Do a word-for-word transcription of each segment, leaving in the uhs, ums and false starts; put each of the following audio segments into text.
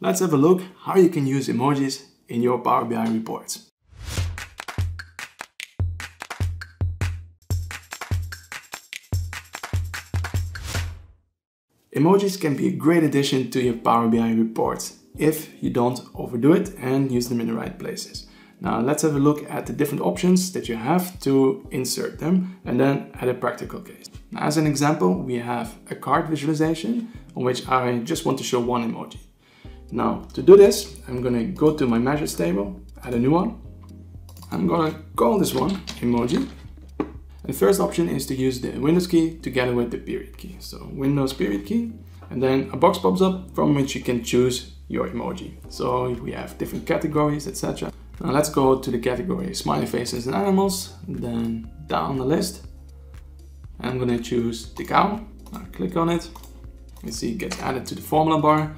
Let's have a look how you can use emojis in your Power B I reports. Emojis can be a great addition to your Power B I reports if you don't overdo it and use them in the right places. Now let's have a look at the different options that you have to insert them and then at a practical case. Now, as an example, we have a card visualization on which I just want to show one emoji. Now to do this, I'm going to go to my measures table, add a new one. I'm going to call this one emoji. The first option is to use the Windows key together with the period key. So Windows period key, and then a box pops up from which you can choose your emoji. So we have different categories, et cetera. Now let's go to the category smiley faces and animals, then down the list. I'm going to choose the cow. I'll click on it. You see it gets added to the formula bar.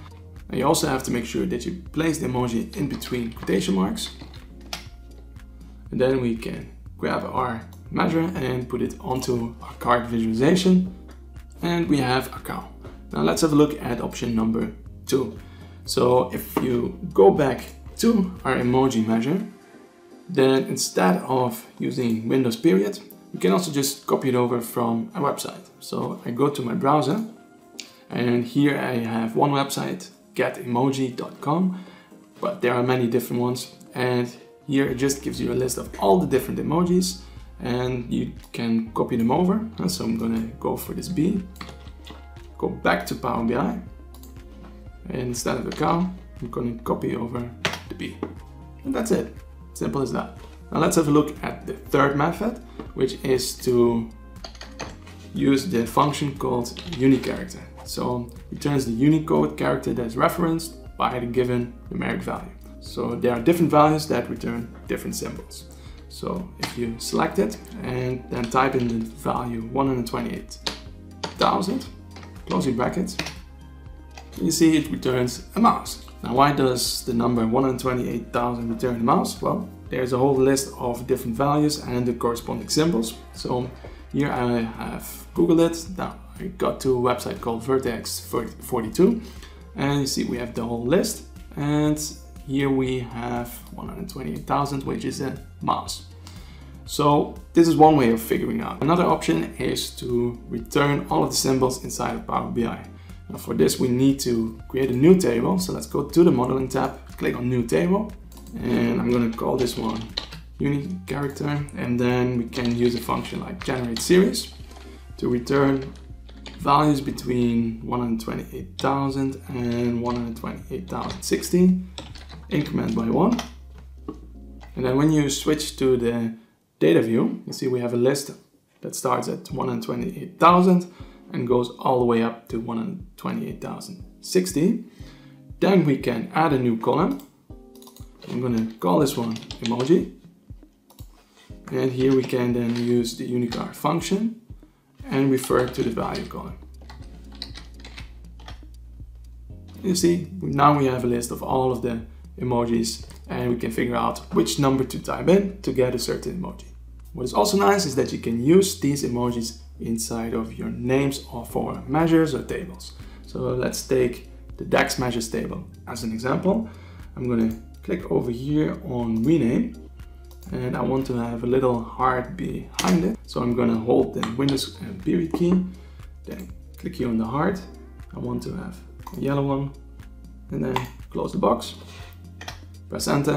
And you also have to make sure that you place the emoji in between quotation marks. And then we can grab our measure and put it onto our card visualization. And we have a cow. Now let's have a look at option number two. So if you go back to our emoji measure, then instead of using Windows period, you can also just copy it over from a website. So I go to my browser, and here I have one website, get emoji dot com, but there are many different ones. And here it just gives you a list of all the different emojis, and you can copy them over. So I'm gonna go for this bee, go back to Power B I, and instead of the cow, I'm gonna copy over the bee. And that's it, simple as that. Now let's have a look at the third method, which is to use the function called UniCharacter. So it returns the Unicode character that's referenced by the given numeric value. So there are different values that return different symbols. So if you select it and then type in the value one hundred twenty-eight thousand, closing brackets, you see it returns a mouse. Now why does the number one hundred twenty-eight thousand return a mouse? Well, there's a whole list of different values and the corresponding symbols. So here I have Googled it. Now I got to a website called Vertex forty-two, and you see we have the whole list, and here we have one hundred twenty-eight thousand, which is a mouse. So this is one way of figuring out. Another option is to return all of the symbols inside of Power B I. Now for this, we need to create a new table. So let's go to the modeling tab, click on new table, and I'm going to call this one UniCharacter. And then we can use a function like generate series to return values between one hundred twenty-eight thousand and one hundred twenty-eight thousand sixty. Increment by one, and then when you switch to the data view, you see we have a list that starts at one hundred twenty-eight thousand and goes all the way up to one hundred twenty-eight thousand sixty. Then we can add a new column. I'm going to call this one emoji, and here we can then use the UniCharacter function and refer to the value column. You see, now we have a list of all of the emojis, and we can figure out which number to type in to get a certain emoji. What is also nice is that you can use these emojis inside of your names or for measures or tables. So let's take the DAX measures table as an example. I'm going to click over here on rename, and I want to have a little heart behind it. So I'm going to hold the Windows period key, then click here on the heart. I want to have a yellow one, and then close the box. Press enter,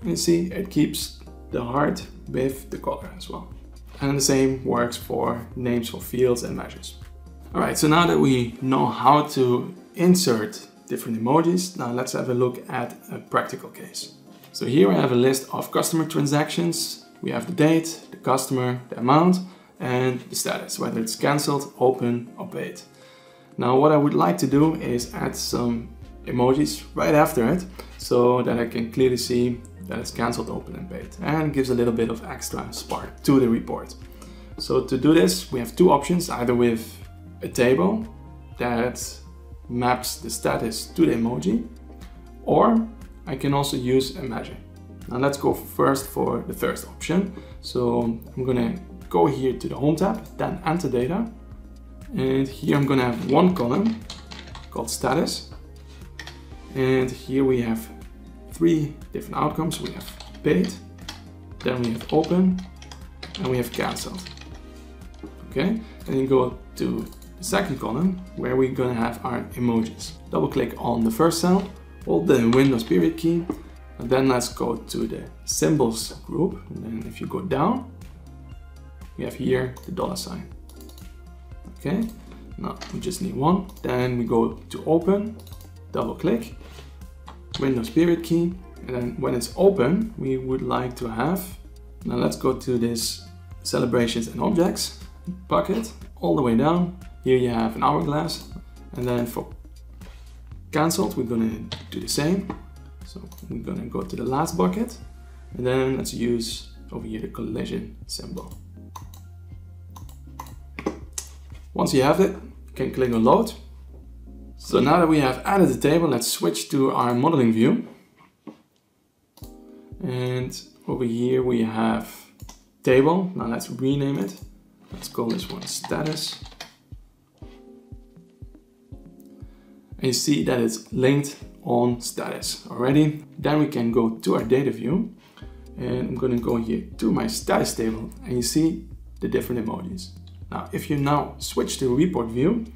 and you see it keeps the heart with the color as well. And the same works for names for fields and measures. All right, so now that we know how to insert different emojis, now let's have a look at a practical case. So here I have a list of customer transactions. We have the date, the customer, the amount, and the status, whether it's canceled, open, or paid. Now what I would like to do is add some emojis right after it, so that I can clearly see that it's cancelled, open, and paid, and gives a little bit of extra spark to the report. So to do this, we have two options, either with a table that maps the status to the emoji, or I can also use a measure. Now let's go first for the first option. So I'm gonna go here to the home tab, then enter data, and here I'm gonna have one column called status. And here we have three different outcomes. We have paid, then we have open, and we have canceled. Okay, and you go to the second column where we're gonna have our emojis. Double click on the first cell, hold the Windows period key, and then let's go to the symbols group. And then if you go down, we have here the dollar sign. Okay, now we just need one. Then we go to open, double click, Windows period key, and then when it's open, we would like to have, now let's go to this celebrations and objects bucket all the way down. Here you have an hourglass, and then for cancelled, we're gonna do the same. So we're gonna go to the last bucket, and then let's use over here the collision symbol. Once you have it, you can click on load. So now that we have added the table, let's switch to our modeling view. And over here we have table. Now let's rename it. Let's call this one status. And you see that it's linked on status already. Then we can go to our data view. And I'm gonna go here to my status table, and you see the different emojis. Now, if you now switch to report view,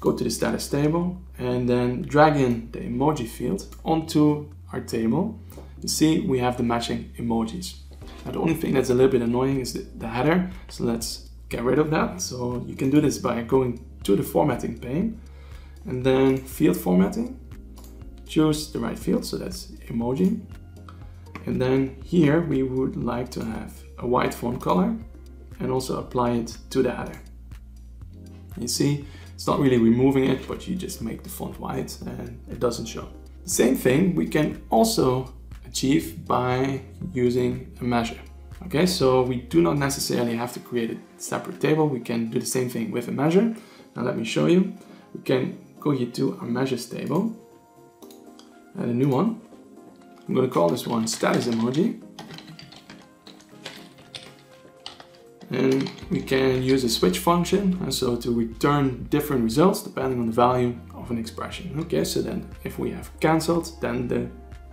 go to the status table and then drag in the emoji field onto our table. You see we have the matching emojis. Now the only thing that's a little bit annoying is the, the header, so let's get rid of that. So you can do this by going to the formatting pane and then field formatting, choose the right field, so that's emoji. And then here we would like to have a white font color and also apply it to the header. You see, it's not really removing it, but you just make the font white and it doesn't show. The same thing we can also achieve by using a measure. Okay, so we do not necessarily have to create a separate table. We can do the same thing with a measure. Now let me show you. We can go here to our measures table, add a new one. I'm gonna call this one status emoji. And we can use a switch function, and so to return different results depending on the value of an expression. Okay, so then if we have cancelled, then the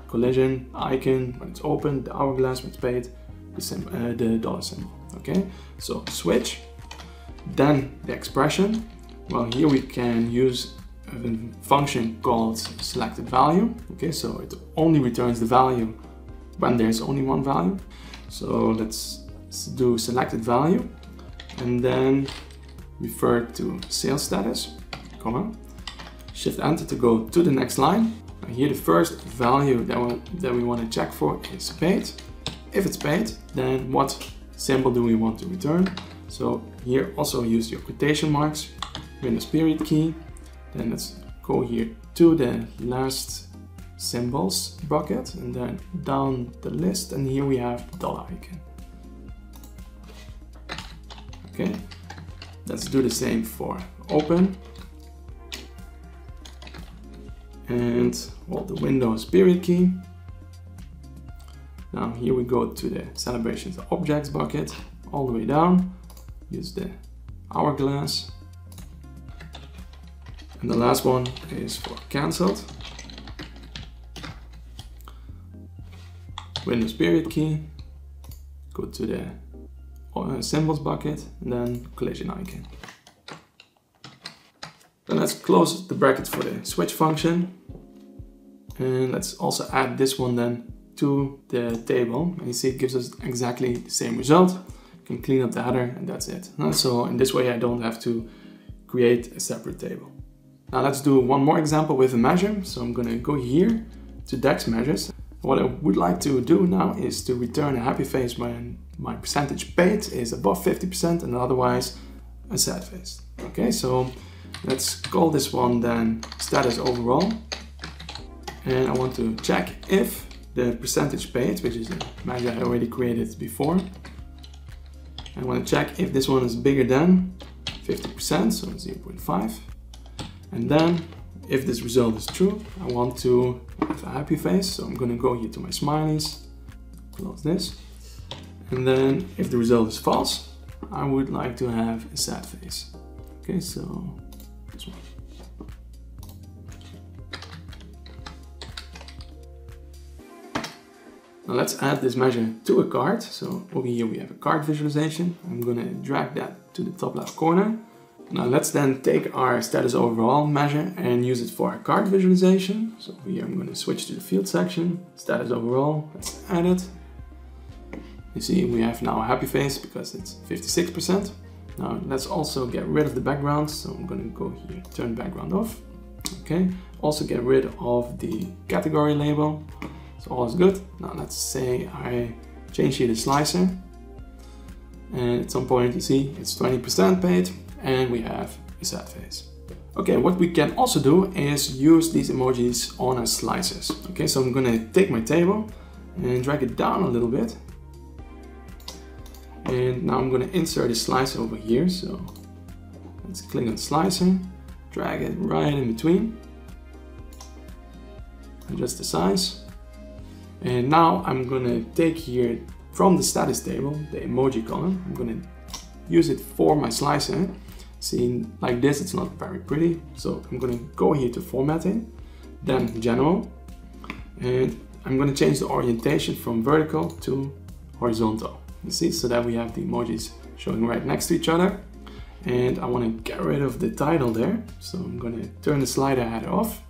collision icon when it's open, the hourglass when it's paid, the, symbol, uh, the dollar symbol. Okay, so switch, then the expression. Well, here we can use a function called selected value. Okay, so it only returns the value when there's only one value. So let's do selected value and then refer to sales status, comma, shift enter to go to the next line. And here the first value that we, that we want to check for is paid. If it's paid, then what symbol do we want to return? So here also use your quotation marks, Windows period key. Then let's go here to the last symbols bucket and then down the list, and here we have the dollar icon. Okay, let's do the same for open and hold the Windows period key. Now here we go to the celebrations objects bucket all the way down, use the hourglass, and the last one is for cancelled, Windows period key, go to the symbols bucket and then collision icon. Then let's close the bracket for the switch function, and let's also add this one then to the table, and you see it gives us exactly the same result. You can clean up the header and that's it. So in this way I don't have to create a separate table. Now let's do one more example with a measure. So I'm gonna go here to DAX measures. What I would like to do now is to return a happy face when my percentage paid is above fifty percent and otherwise a sad face. Okay, so let's call this one then status overall. And I want to check if the percentage paid, which is a measure I already created before. I want to check if this one is bigger than fifty percent, so zero point five. And then if this result is true, I want to have a happy face. So I'm gonna go here to my smileys, close this. And then if the result is false, I would like to have a sad face. Okay, so this one. Now let's add this measure to a card. So over here we have a card visualization. I'm going to drag that to the top left corner. Now let's then take our status overall measure and use it for our card visualization. So over here I'm going to switch to the field section, status overall, let's add it. You see we have now a happy face because it's fifty-six percent. Now let's also get rid of the background. So I'm going to go here, turn background off. Okay, also get rid of the category label. So all is good. Now let's say I change here the slicer. And at some point you see it's twenty percent paid. And we have a sad face. Okay, what we can also do is use these emojis on our slices. Okay, so I'm gonna take my table and drag it down a little bit. And now I'm gonna insert a slice over here. So let's click on slicer, drag it right in between. Adjust the size. And now I'm gonna take here from the status table, the emoji column, I'm gonna use it for my slicer. See, like this, it's not very pretty. So I'm gonna go here to formatting, then general, and I'm gonna change the orientation from vertical to horizontal. You see, so that we have the emojis showing right next to each other. And I wanna get rid of the title there. So I'm gonna turn the slider header off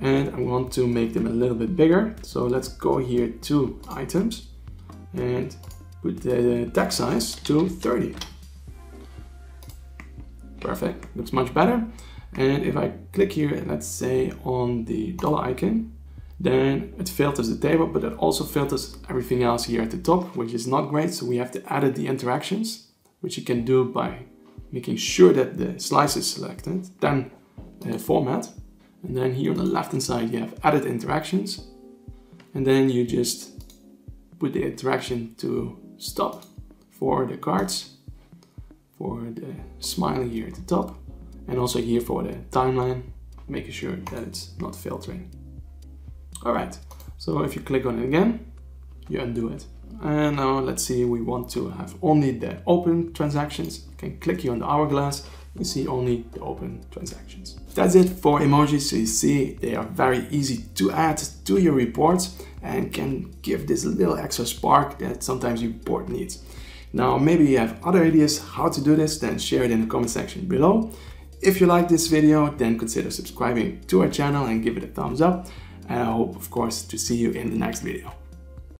and I want to make them a little bit bigger. So let's go here to items and put the text size to thirty. Perfect, looks much better. And if I click here and let's say on the dollar icon, then it filters the table, but it also filters everything else here at the top, which is not great. So we have to edit the interactions, which you can do by making sure that the slice is selected, then uh, format. And then here on the left-hand side, you have edit interactions. And then you just put the interaction to stop for the cards, for the smile here at the top, and also here for the timeline, making sure that it's not filtering. All right, so if you click on it again, you undo it. And now let's see, we want to have only the open transactions. You can click here on the hourglass, you see only the open transactions. That's it for emojis. So you see they are very easy to add to your reports and can give this little extra spark that sometimes your report needs. Now, maybe you have other ideas how to do this, then share it in the comment section below. If you like this video, then consider subscribing to our channel and give it a thumbs up. And I hope, of course, to see you in the next video.